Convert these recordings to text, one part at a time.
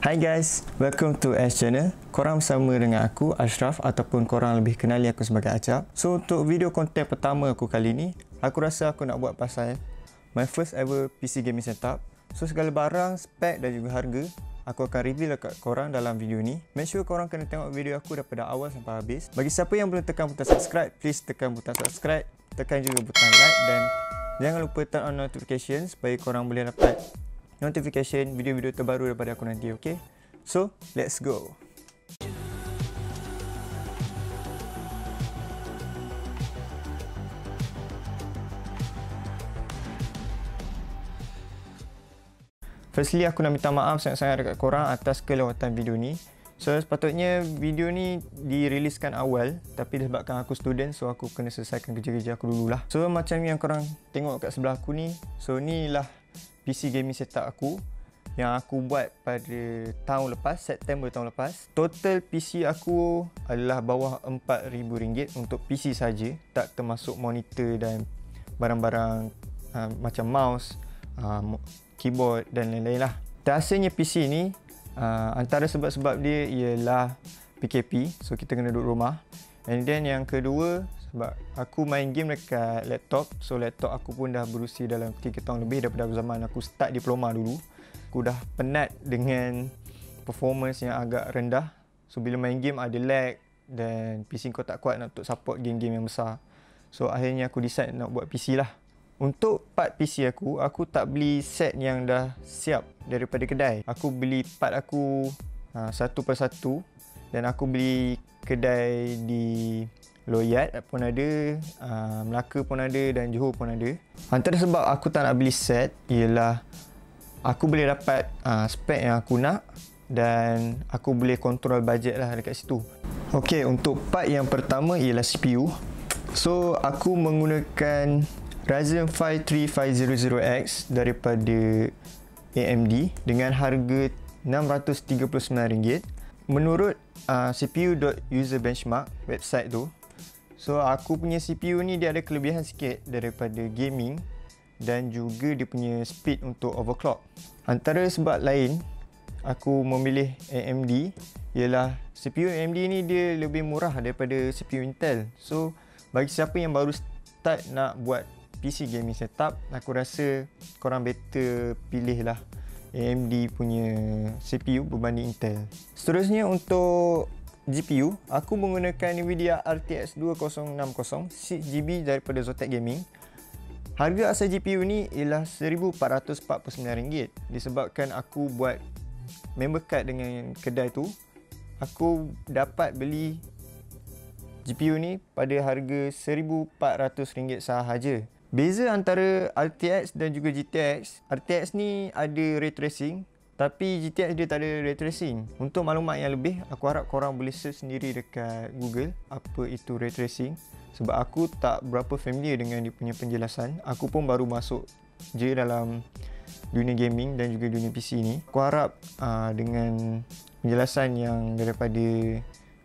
Hi guys, welcome to Ash Channel. Korang sama dengan aku, Ashraf, ataupun korang lebih kenali aku sebagai Acap. So, untuk video konten pertama aku kali ni, aku rasa aku nak buat pasal my first ever PC gaming setup. So, segala barang, spek dan juga harga, aku akan reveal dekat korang dalam video ni. Make sure korang kena tengok video aku daripada awal sampai habis. Bagi siapa yang belum tekan butang subscribe, please tekan butang subscribe, tekan juga butang like dan jangan lupa turn on notification supaya korang boleh dapat notification video-video terbaru daripada aku nanti, okay? So, let's go! Firstly, aku nak minta maaf sangat-sangat dekat korang atas kelewatan video ni. So, sepatutnya video ni diriliskan awal, tapi disebabkan aku student, so aku kena selesaikan kerja-kerja aku dululah. So, macam yang korang tengok kat sebelah aku ni, so ni lah PC gaming setup aku yang aku buat pada tahun lepas, September tahun lepas. Total PC aku adalah bawah RM4,000 untuk PC saja, tak termasuk monitor dan barang-barang macam mouse, keyboard dan lain-lain lah. Terhasilnya PC ni antara sebab-sebab dia ialah PKP, so kita kena duduk rumah. And then yang kedua, sebab aku main game dekat laptop. So laptop aku pun dah berusia dalam 3 tahun lebih daripada zaman aku start diploma dulu. Aku dah penat dengan performance yang agak rendah. So bila main game ada lag dan PC kau tak kuat nak untuk support game-game yang besar. So akhirnya aku decide nak buat PC lah. Untuk part PC aku tak beli set yang dah siap daripada kedai. Aku beli part aku satu persatu dan aku beli kedai di Loyat pun ada, Melaka pun ada dan Johor pun ada. Antara sebab aku tak nak beli set ialah aku boleh dapat spek yang aku nak dan aku boleh kontrol bajet lah dekat situ. Okey, untuk part yang pertama ialah CPU. So, aku menggunakan Ryzen 5 3500X daripada AMD dengan harga RM639. Menurut CPU.userbenchmark website tu, so aku punya CPU ni dia ada kelebihan sikit daripada gaming dan juga dia punya speed untuk overclock. Antara sebab lain aku memilih AMD ialah CPU AMD ni dia lebih murah daripada CPU Intel. So bagi siapa yang baru start nak buat PC gaming setup, aku rasa korang better pilih lah AMD punya CPU berbanding Intel. Seterusnya untuk GPU, aku menggunakan Nvidia RTX 2060 6GB daripada Zotac Gaming. Harga asal GPU ni ialah RM1,449. Disebabkan aku buat member card dengan kedai tu, aku dapat beli GPU ni pada harga RM1,400 sahaja. Beza antara RTX dan juga GTX, RTX ni ada ray tracing, tapi GTX dia tak ada ray tracing. Untuk maklumat yang lebih, aku harap korang boleh search sendiri dekat Google apa itu ray tracing. Sebab aku tak berapa familiar dengan dia punya penjelasan. Aku pun baru masuk je dalam dunia gaming dan juga dunia PC ni. Aku harap dengan penjelasan yang daripada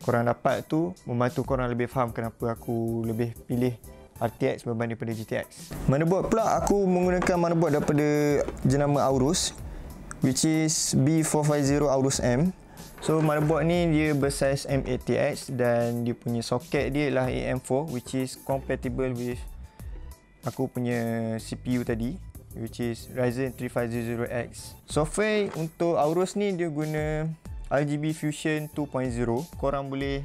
korang dapat tu membantu korang lebih faham kenapa aku lebih pilih RTX berbanding pada GTX. Motherboard pula, aku menggunakan motherboard daripada jenama AORUS, which is B450 Aorus M. So motherboard ni dia bersaiz M8TX dan dia punya soket dia ialah AM4, which is compatible with aku punya CPU tadi, which is Ryzen 3500X. Software untuk Aorus ni dia guna RGB Fusion 2.0. Korang boleh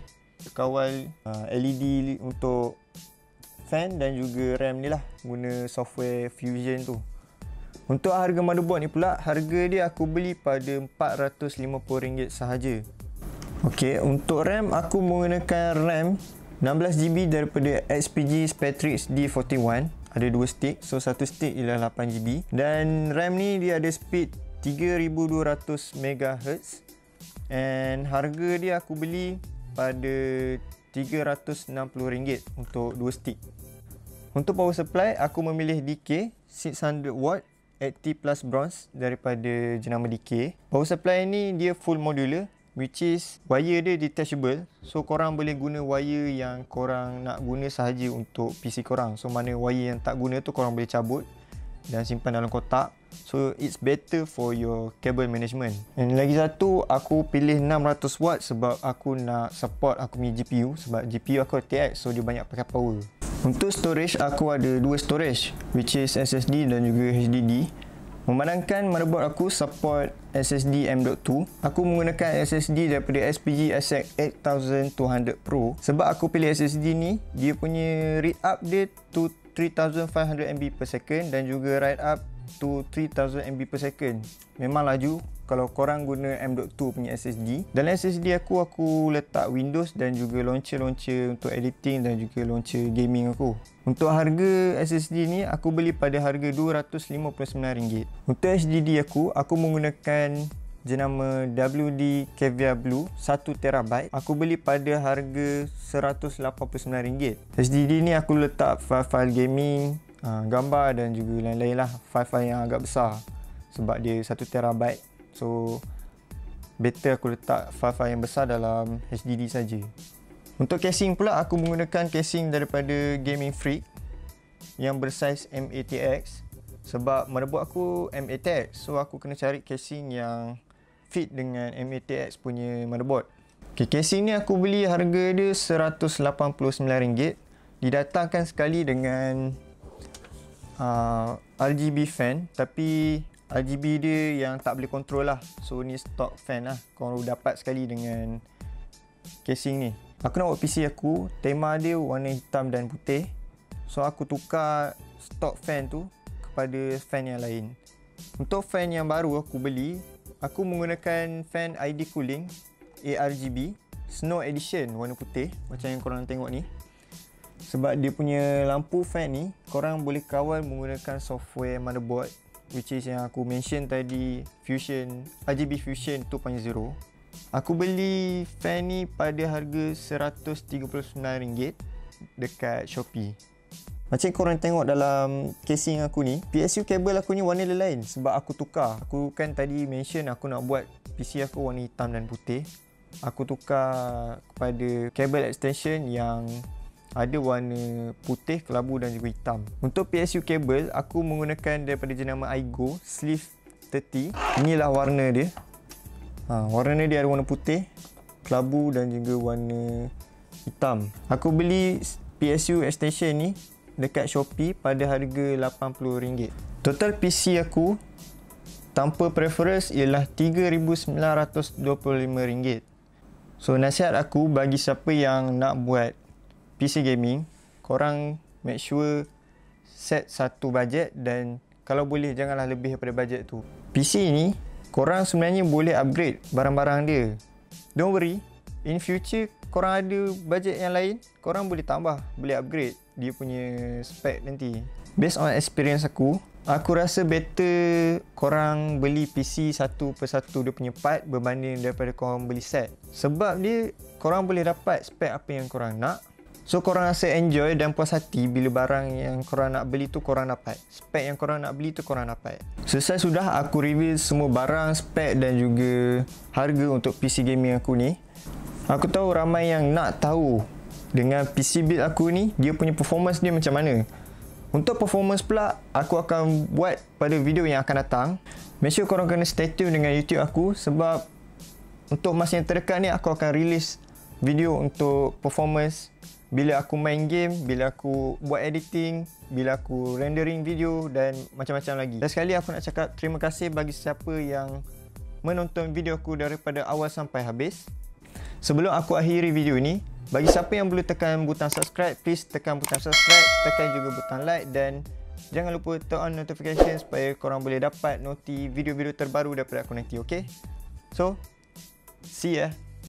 kawal LED untuk fan dan juga RAM ni lah guna software Fusion tu. Untuk harga motherboard ni pula, harga dia aku beli pada RM450 sahaja. Okey, untuk RAM aku menggunakan RAM 16GB daripada XPG Spectrix D41. Ada 2 stick, so satu stick ialah 8GB dan RAM ni dia ada speed 3200MHz and harga dia aku beli pada RM360 untuk 2 stick. Untuk power supply aku memilih DK 600W Active Plus Bronze daripada jenama DK. Power supply ni dia full modular, which is wire dia detachable. So korang boleh guna wire yang korang nak guna sahaja untuk PC korang. So mana wire yang tak guna tu korang boleh cabut dan simpan dalam kotak. So it's better for your cable management. And lagi satu, aku pilih 600W sebab aku nak support aku punya GPU. Sebab GPU aku RTX, so dia banyak pakai power. Untuk storage, aku ada 2 storage, which is SSD dan juga HDD. Memandangkan motherboard aku support SSD M.2, aku menggunakan SSD daripada XPG SX 8200 Pro. Sebab aku pilih SSD ni, dia punya read up dia to 3500 MB per second dan juga write up to 3000 MB per second. Memang laju kalau korang guna M.2 punya SSD. Dalam SSD aku letak Windows dan juga launcher-launcher untuk editing dan juga launcher gaming aku. Untuk harga SSD ni aku beli pada harga RM259. Untuk HDD aku menggunakan jenama WD Caviar Blue 1TB. Aku beli pada harga RM189. HDD ni aku letak file-file gaming, gambar dan juga lain-lain lah, file-file yang agak besar sebab dia 1TB, so better aku letak file-file yang besar dalam HDD saja. Untuk casing pula, aku menggunakan casing daripada Gaming Freak yang bersaiz MATX sebab motherboard aku MATX, so aku kena cari casing yang fit dengan MATX punya motherboard. Okay, casing ni aku beli harga dia RM189, didatangkan sekali dengan RGB fan, tapi RGB dia yang tak boleh kontrol lah, so ni stock fan lah, korang dapat sekali dengan casing ni. Aku nak buat PC aku, tema dia warna hitam dan putih, so aku tukar stock fan tu kepada fan yang lain. Untuk fan yang baru aku beli, aku menggunakan fan ID Cooling ARGB Snow Edition warna putih macam yang korang tengok ni. Sebab dia punya lampu fan ni, korang boleh kawal menggunakan software motherboard, which is yang aku mention tadi, RGB Fusion 2.0. Aku beli fan ni pada harga RM139 dekat Shopee. Macam korang tengok dalam casing aku ni, PSU kabel aku ni warna lain sebab aku tukar. Aku kan tadi mention aku nak buat PC aku warna hitam dan putih. Aku tukar kepada kabel extension yang ada warna putih, kelabu dan juga hitam. Untuk PSU kabel, aku menggunakan daripada jenama iGo Sleeve 30. Inilah warna dia. Warna dia ada warna putih, kelabu dan juga warna hitam. Aku beli PSU extension ni dekat Shopee pada harga RM80. Total PC aku tanpa preference ialah RM3,925. So nasihat aku bagi siapa yang nak buat PC gaming, korang make sure set satu bajet dan kalau boleh janganlah lebih daripada bajet tu. PC ni korang sebenarnya boleh upgrade barang-barang dia. Don't worry, in future korang ada bajet yang lain, korang boleh tambah, boleh upgrade dia punya spek nanti. Based on experience aku rasa better korang beli PC satu persatu dia punya part berbanding daripada korang beli set. Sebab dia korang boleh dapat spek apa yang korang nak. So korang rasa enjoy dan puas hati bila barang yang korang nak beli tu korang dapat. Spek yang korang nak beli tu korang dapat. Selesai sudah aku review semua barang, spek dan juga harga untuk PC gaming aku ni. Aku tahu ramai yang nak tahu dengan PC build aku ni, dia punya performance dia macam mana. Untuk performance pula, aku akan buat pada video yang akan datang. Make sure korang kena stay tune dengan YouTube aku sebab untuk masa yang terdekat ni aku akan release video untuk performance bila aku main game, bila aku buat editing, bila aku rendering video dan macam-macam lagi. Dan sekali aku nak cakap terima kasih bagi siapa yang menonton video aku daripada awal sampai habis. Sebelum aku akhiri video ini, bagi siapa yang belum tekan butang subscribe, please tekan butang subscribe, tekan juga butang like dan jangan lupa turn on notification supaya korang boleh dapat noti video-video terbaru daripada aku nanti, okay? So, see ya!